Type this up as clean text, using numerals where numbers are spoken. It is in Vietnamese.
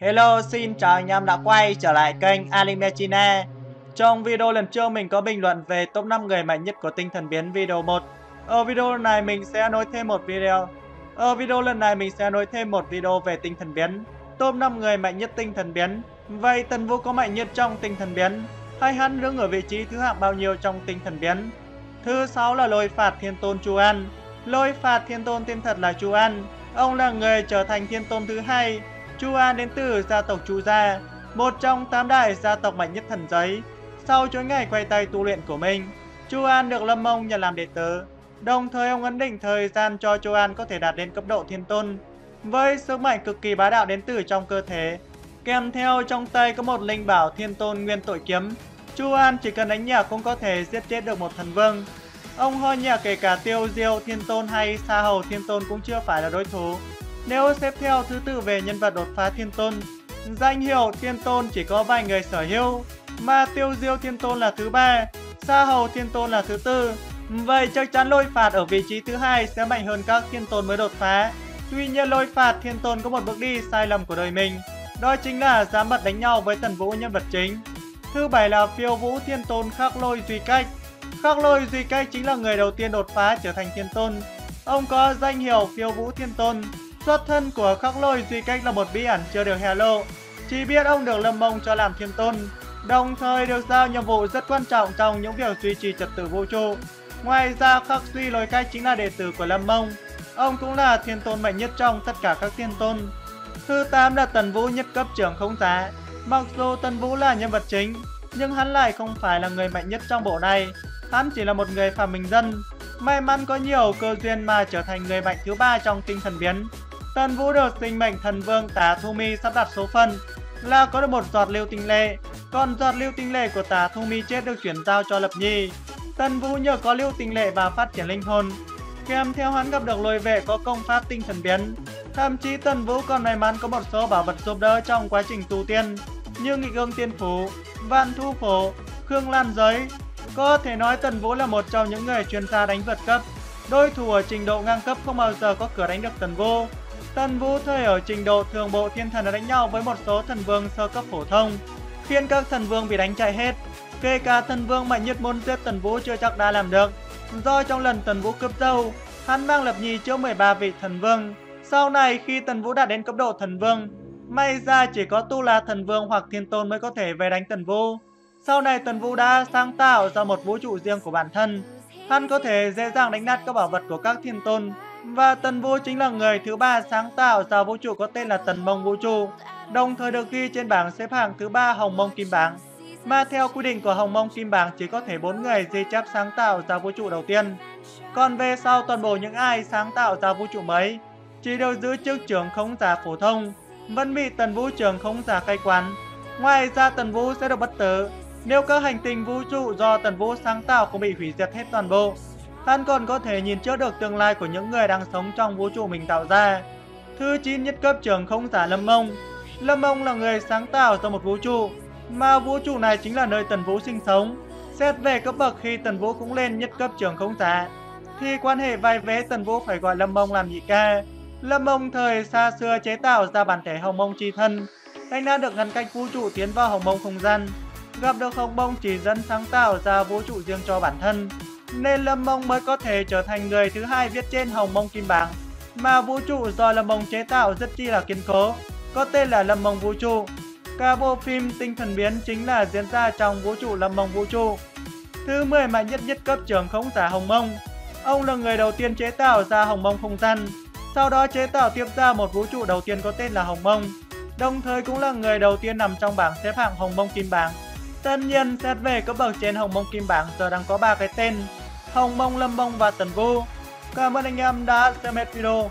Hello, xin chào anh em đã quay trở lại kênh Alimechina. Trong video lần trước mình có bình luận về top 5 người mạnh nhất của Tinh Thần Biến video 1. Ở video này mình sẽ nói thêm một video. Về Tinh Thần Biến, top 5 người mạnh nhất Tinh Thần Biến. Vậy Tần Vũ có mạnh nhất trong Tinh Thần Biến? Hay hắn đứng ở vị trí thứ hạng bao nhiêu trong Tinh Thần Biến? Thứ 6 là Lôi Phạt Thiên Tôn Chu An. Lôi Phạt Thiên Tôn tên thật là Chu An. Ông là người trở thành Thiên Tôn thứ 2. Chu An đến từ gia tộc Chu Gia, một trong 8 đại gia tộc mạnh nhất thần giới. Sau chuỗi ngày quay tay tu luyện của mình, Chu An được Lâm Mông nhận làm đệ tử. Đồng thời ông ấn định thời gian cho Chu An có thể đạt đến cấp độ Thiên Tôn. Với sức mạnh cực kỳ bá đạo đến từ trong cơ thể, kèm theo trong tay có một linh bảo Thiên Tôn Nguyên Tội Kiếm, Chu An chỉ cần đánh nhả cũng có thể giết chết được một thần vương. Ông ho nhả kể cả Tiêu Diêu Thiên Tôn hay Sa Hầu Thiên Tôn cũng chưa phải là đối thủ. Nếu xếp theo thứ tự về nhân vật đột phá Thiên Tôn, danh hiệu Thiên Tôn chỉ có vài người sở hữu, mà Tiêu Diêu Thiên Tôn là thứ 3, Sa Hầu Thiên Tôn là thứ 4. Vậy chắc chắn Lôi Phạt ở vị trí thứ 2 sẽ mạnh hơn các Thiên Tôn mới đột phá. Tuy nhiên Lôi Phạt Thiên Tôn có một bước đi sai lầm của đời mình, đó chính là dám bật đánh nhau với Tần Vũ nhân vật chính. Thứ 7 là Phiêu Vũ Thiên Tôn Khắc Lôi Duy Cách. Khắc Lôi Duy Cách chính là người đầu tiên đột phá trở thành Thiên Tôn. Ông có danh hiệu Phiêu Vũ Thiên Tôn. Xuất thân của Khắc Lôi Duy Cách là một bí ẩn chưa được hé lộ, chỉ biết ông được Lâm Mông cho làm Thiên Tôn, đồng thời được giao nhiệm vụ rất quan trọng trong những việc duy trì trật tự vũ trụ. Ngoài ra Khắc Duy Lôi Cách chính là đệ tử của Lâm Mông, ông cũng là Thiên Tôn mạnh nhất trong tất cả các Thiên Tôn. Thứ 8 là Tần Vũ nhất cấp trưởng không giả. Mặc dù Tần Vũ là nhân vật chính, nhưng hắn lại không phải là người mạnh nhất trong bộ này, hắn chỉ là một người phàm bình dân, may mắn có nhiều cơ duyên mà trở thành người mạnh thứ 3 trong Tinh Thần Biến. Tần Vũ được sinh mệnh thần vương Tà Thu My sắp đặt số phận là có được một giọt lưu tinh lệ, còn giọt lưu tinh lệ của Tà Thu My chết được chuyển giao cho Lập Nhi. Tần Vũ nhờ có lưu tinh lệ và phát triển linh hồn, kèm theo hắn gặp được Lôi Vệ có công pháp Tinh Thần Biến. Thậm chí Tần Vũ còn may mắn có một số bảo vật giúp đỡ trong quá trình tu tiên như Nghị Ương Tiên Phủ, Vạn Thu Phổ, Khương Lan Giới. Có thể nói Tần Vũ là một trong những người chuyên gia đánh vượt cấp, đối thủ ở trình độ ngang cấp không bao giờ có cửa đánh được Tần Vũ. Tần Vũ thời ở trình độ thượng bộ thiên thần đã đánh nhau với một số thần vương sơ cấp phổ thông, khiến các thần vương bị đánh chạy hết. Kể cả thần vương mạnh nhất muốn giết Tần Vũ chưa chắc đã làm được. Do trong lần Tần Vũ cướp dâu, hắn mang Lập Nhi chữa 13 vị thần vương. Sau này khi Tần Vũ đạt đến cấp độ thần vương, may ra chỉ có tu là thần vương hoặc thiên tôn mới có thể về đánh Tần Vũ. Sau này Tần Vũ đã sáng tạo ra một vũ trụ riêng của bản thân, hắn có thể dễ dàng đánh nát các bảo vật của các thiên tôn. Và Tần Vũ chính là người thứ 3 sáng tạo ra vũ trụ có tên là Tần Mông Vũ Trụ, đồng thời được ghi trên bảng xếp hạng thứ 3 Hồng Mông Kim Bảng. Mà theo quy định của Hồng Mông Kim Bảng chỉ có thể 4 người ghi chép sáng tạo ra vũ trụ đầu tiên. Còn về sau toàn bộ những ai sáng tạo ra vũ trụ mới chỉ đều giữ chức trưởng khống giả phổ thông, vẫn bị Tần Vũ trưởng khống giả cai quản. Ngoài ra Tần Vũ sẽ được bất tử nếu các hành tinh vũ trụ do Tần Vũ sáng tạo cũng bị hủy diệt hết toàn bộ. Hắn còn có thể nhìn trước được tương lai của những người đang sống trong vũ trụ mình tạo ra. Thứ 9 nhất cấp trưởng không giả Lâm Mông. Lâm Mông là người sáng tạo ra một vũ trụ, mà vũ trụ này chính là nơi Tần Vũ sinh sống. Xét về cấp bậc khi Tần Vũ cũng lên nhất cấp trưởng không giả, thì quan hệ vai vế Tần Vũ phải gọi Lâm Mông làm nhị ca. Lâm Mông thời xa xưa chế tạo ra bản thể Hồng Mông chi thân, anh đã được ngăn cách vũ trụ tiến vào Hồng Mông không gian, gặp được Hồng Mông chỉ dẫn sáng tạo ra vũ trụ riêng cho bản thân. Nên Lâm Mông mới có thể trở thành người thứ 2 viết trên Hồng Mông Kim Bảng. Mà vũ trụ do Lâm Mông chế tạo rất chi là kiên cố, có tên là Lâm Mông Vũ Trụ. Cả bộ phim Tinh Thần Biến chính là diễn ra trong vũ trụ Lâm Mông Vũ Trụ. Thứ 10 mạnh nhất nhất cấp trưởng khống giả Hồng Mông. Ông là người đầu tiên chế tạo ra Hồng Mông không gian, sau đó chế tạo tiếp ra một vũ trụ đầu tiên có tên là Hồng Mông, đồng thời cũng là người đầu tiên nằm trong bảng xếp hạng Hồng Mông Kim Bảng. Tất nhiên xét về cấp bậc trên Hồng Mông Kim Bảng giờ đang có 3 cái tên: Hồng Mông, Lâm Mông và Tần Vũ. Cảm ơn anh em đã xem hết video.